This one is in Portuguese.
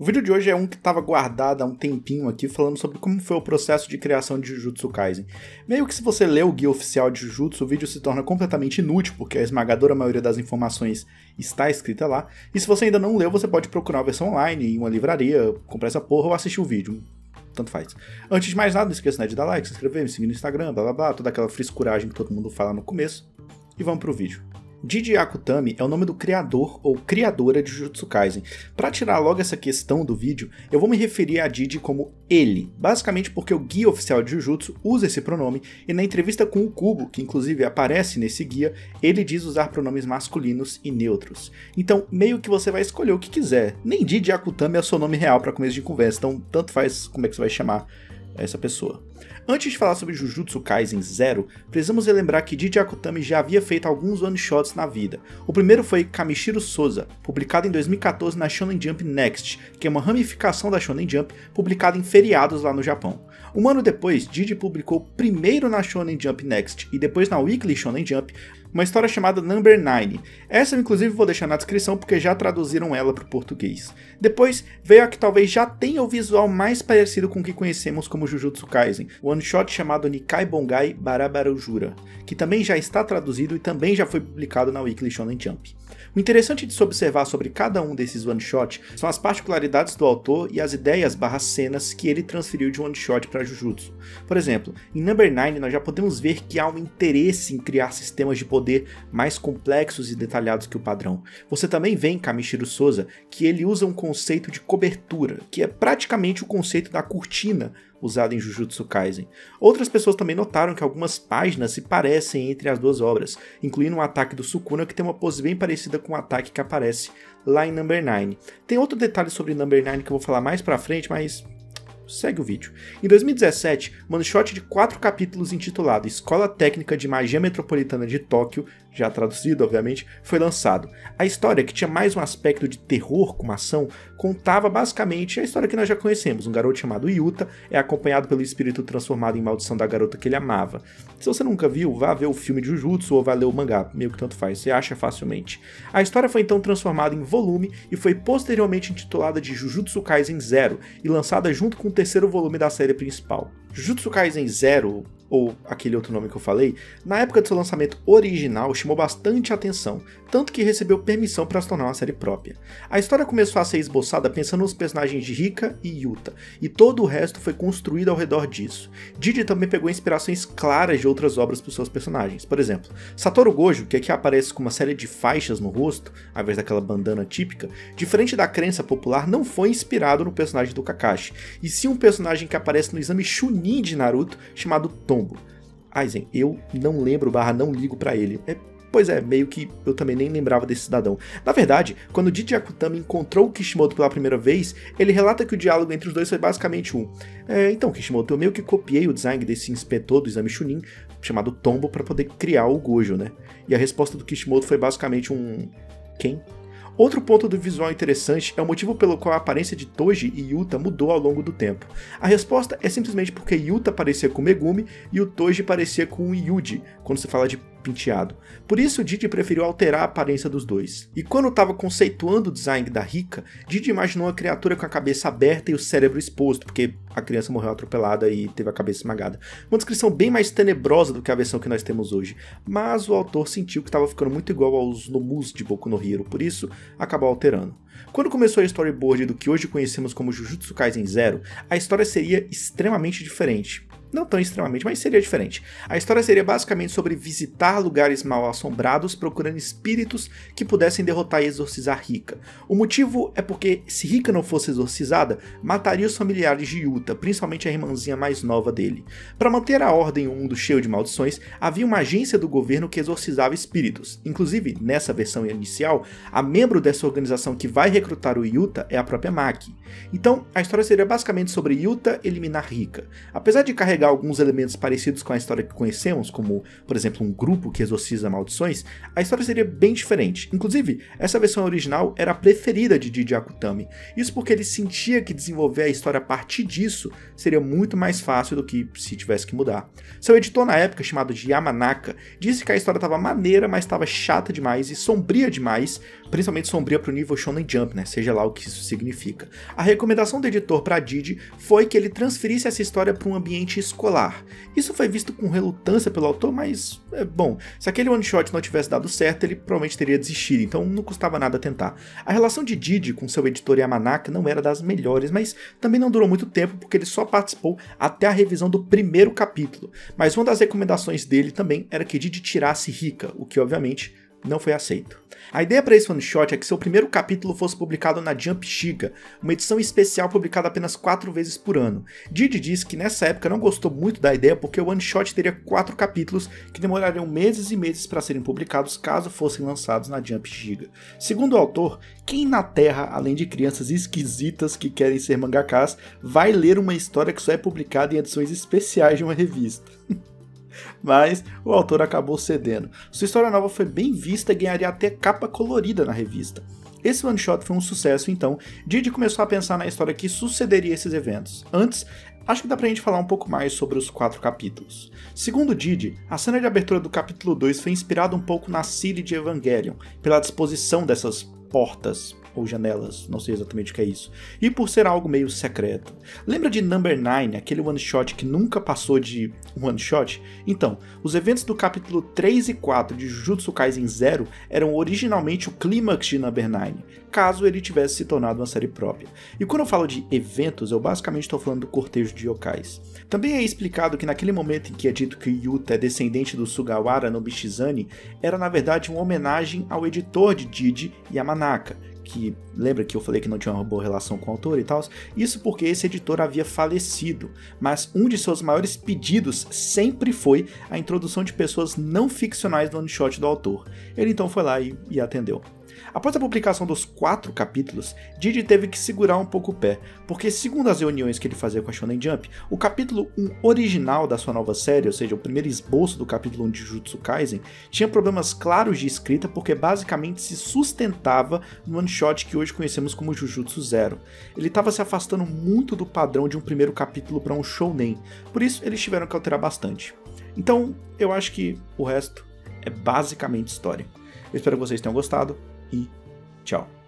O vídeo de hoje é um que estava guardado há um tempinho aqui, falando sobre como foi o processo de criação de Jujutsu Kaisen. Meio que se você lê o guia oficial de Jujutsu, o vídeo se torna completamente inútil, porque a esmagadora maioria das informações está escrita lá, e se você ainda não leu, você pode procurar a versão online, em uma livraria, comprar essa porra ou assistir o vídeo. Tanto faz. Antes de mais nada, não esqueça, né, de dar like, se inscrever, me seguir no Instagram, blá blá blá, toda aquela frescuragem que todo mundo fala no começo. E vamos pro vídeo. Didi Akutami é o nome do criador ou criadora de Jujutsu Kaisen. Pra tirar logo essa questão do vídeo, eu vou me referir a Didi como ele, basicamente porque o guia oficial de Jujutsu usa esse pronome e na entrevista com o Kubo, que inclusive aparece nesse guia, ele diz usar pronomes masculinos e neutros. Então meio que você vai escolher o que quiser, nem Didi Akutami é o seu nome real pra começo de conversa, então tanto faz como é que você vai chamar essa pessoa. Antes de falar sobre Jujutsu Kaisen 0, precisamos relembrar que Didi Akutami já havia feito alguns one-shots na vida. O primeiro foi Kamishiro Sousa, publicado em 2014 na Shonen Jump Next, que é uma ramificação da Shonen Jump publicada em feriados lá no Japão. Um ano depois, Didi publicou primeiro na Shonen Jump Next e depois na Weekly Shonen Jump uma história chamada Number Nine. Essa eu inclusive vou deixar na descrição porque já traduziram ela para o português. Depois veio a que talvez já tenha o visual mais parecido com o que conhecemos como Jujutsu Kaisen, o one-shot chamado Nikai Bongai Barabara Jura, que também já está traduzido e também já foi publicado na Weekly Shonen Jump. O interessante de se observar sobre cada um desses one-shots são as particularidades do autor e as ideias/cenas que ele transferiu de one-shot para Jujutsu. Por exemplo, em Number Nine nós já podemos ver que há um interesse em criar sistemas de poder mais complexos e detalhados que o padrão. Você também vê em Kamishiro Sousa que ele usa um conceito de cobertura, que é praticamente o conceito da cortina usado em Jujutsu Kaisen. Outras pessoas também notaram que algumas páginas se parecem entre as duas obras, incluindo um ataque do Sukuna que tem uma pose bem parecida com o ataque que aparece lá em Number Nine. Tem outro detalhe sobre Number Nine que eu vou falar mais pra frente, mas segue o vídeo. Em 2017, um one-shot de 4 capítulos intitulado Escola Técnica de Magia Metropolitana de Tóquio, já traduzido obviamente, foi lançado. A história, que tinha mais um aspecto de terror como ação, contava basicamente a história que nós já conhecemos. Um garoto chamado Yuta é acompanhado pelo espírito transformado em maldição da garota que ele amava. Se você nunca viu, vá ver o filme de Jujutsu ou vá ler o mangá, meio que tanto faz, você acha facilmente. A história foi então transformada em volume e foi posteriormente intitulada de Jujutsu Kaisen 0 e lançada junto com o terceiro volume da série principal. Jujutsu Kaisen 0, ou aquele outro nome que eu falei, na época do seu lançamento original chamou bastante atenção, tanto que recebeu permissão para se tornar uma série própria. A história começou a ser esboçada pensando nos personagens de Rika e Yuta, e todo o resto foi construído ao redor disso. Didi também pegou inspirações claras de outras obras para seus personagens. Por exemplo, Satoru Gojo, que aqui aparece com uma série de faixas no rosto, ao invés daquela bandana típica, diferente da crença popular, não foi inspirado no personagem do Kakashi, e sim um personagem que aparece no exame Chunin de Naruto, chamado Tombo. Aizen, eu não lembro / não ligo pra ele. Pois é, meio que eu também nem lembrava desse cidadão. Na verdade, quando Didi Akutami encontrou o Kishimoto pela primeira vez, ele relata que o diálogo entre os dois foi basicamente um: então Kishimoto, eu meio que copiei o design desse inspetor do exame Chunin, chamado Tombo, pra poder criar o Gojo, né? E a resposta do Kishimoto foi basicamente um... quem? Outro ponto do visual interessante é o motivo pelo qual a aparência de Toji e Yuta mudou ao longo do tempo. A resposta é simplesmente porque Yuta parecia com Megumi e o Toji parecia com Yuji, quando se fala de penteado. Por isso Didi preferiu alterar a aparência dos dois. E quando estava conceituando o design da Rika, Didi imaginou uma criatura com a cabeça aberta e o cérebro exposto, porque a criança morreu atropelada e teve a cabeça esmagada. Uma descrição bem mais tenebrosa do que a versão que nós temos hoje, mas o autor sentiu que estava ficando muito igual aos Nomus de Boku no Hero, por isso acabou alterando. Quando começou o storyboard do que hoje conhecemos como Jujutsu Kaisen 0, a história seria extremamente diferente. Não tão extremamente, mas seria diferente. A história seria basicamente sobre visitar lugares mal assombrados procurando espíritos que pudessem derrotar e exorcizar Rika. O motivo é porque se Rika não fosse exorcizada, mataria os familiares de Yuta, principalmente a irmãzinha mais nova dele. Para manter a ordem em um mundo cheio de maldições, havia uma agência do governo que exorcizava espíritos. Inclusive, nessa versão inicial, a membro dessa organização que vai recrutar o Yuta é a própria Maki. Então, a história seria basicamente sobre Yuta eliminar Rika. Apesar de carregar pegar alguns elementos parecidos com a história que conhecemos, como, por exemplo, um grupo que exorciza maldições, a história seria bem diferente. Inclusive, essa versão original era a preferida de Didi Akutami. Isso porque ele sentia que desenvolver a história a partir disso seria muito mais fácil do que se tivesse que mudar. Seu editor na época, chamado de Yamanaka, disse que a história estava maneira, mas estava chata demais e sombria demais, principalmente sombria para o nível Shonen Jump, né? Seja lá o que isso significa. A recomendação do editor para Didi foi que ele transferisse essa história para um ambiente escolar. Isso foi visto com relutância pelo autor, mas, bom, se aquele one-shot não tivesse dado certo, ele provavelmente teria desistido, então não custava nada tentar. A relação de Didi com seu editor Yamanaka não era das melhores, mas também não durou muito tempo, porque ele só participou até a revisão do primeiro capítulo. Mas uma das recomendações dele também era que Didi tirasse Rika, o que obviamente não foi aceito. A ideia para esse one-shot é que seu primeiro capítulo fosse publicado na Jump Giga, uma edição especial publicada apenas 4 vezes por ano. Didi diz que nessa época não gostou muito da ideia porque o one-shot teria 4 capítulos que demorariam meses e meses para serem publicados caso fossem lançados na Jump Giga. Segundo o autor, quem na Terra, além de crianças esquisitas que querem ser mangakas, vai ler uma história que só é publicada em edições especiais de uma revista? Mas o autor acabou cedendo. Sua história nova foi bem vista e ganharia até capa colorida na revista. Esse one-shot foi um sucesso, então Didi começou a pensar na história que sucederia esses eventos. Antes, acho que dá pra gente falar um pouco mais sobre os 4 capítulos. Segundo Didi, a cena de abertura do capítulo 2 foi inspirada um pouco na Cília de Evangelion, pela disposição dessas portas ou janelas, não sei exatamente o que é isso, e por ser algo meio secreto. Lembra de Number Nine, aquele one-shot que nunca passou de one-shot? Então, os eventos do capítulo 3 e 4 de Jujutsu Kaisen 0 eram originalmente o clímax de Number Nine, caso ele tivesse se tornado uma série própria. E quando eu falo de eventos, eu basicamente estou falando do cortejo de yokais. Também é explicado que naquele momento em que é dito que Yuta é descendente do Sugawara no Bishizani, era na verdade uma homenagem ao editor de Didi, Yamanaka, que lembra que eu falei que não tinha uma boa relação com o autor e tal, isso porque esse editor havia falecido, mas um de seus maiores pedidos sempre foi a introdução de pessoas não ficcionais no one-shot do autor. Ele então foi lá e atendeu. Após a publicação dos 4 capítulos, Didi teve que segurar um pouco o pé, porque segundo as reuniões que ele fazia com a Shonen Jump, o capítulo 1 original da sua nova série, ou seja, o primeiro esboço do capítulo 1 de Jujutsu Kaisen, tinha problemas claros de escrita porque basicamente se sustentava no one-shot que hoje conhecemos como Jujutsu Zero. Ele estava se afastando muito do padrão de um primeiro capítulo para um shounen, por isso eles tiveram que alterar bastante. Então, eu acho que o resto é basicamente história. Eu espero que vocês tenham gostado. E tchau.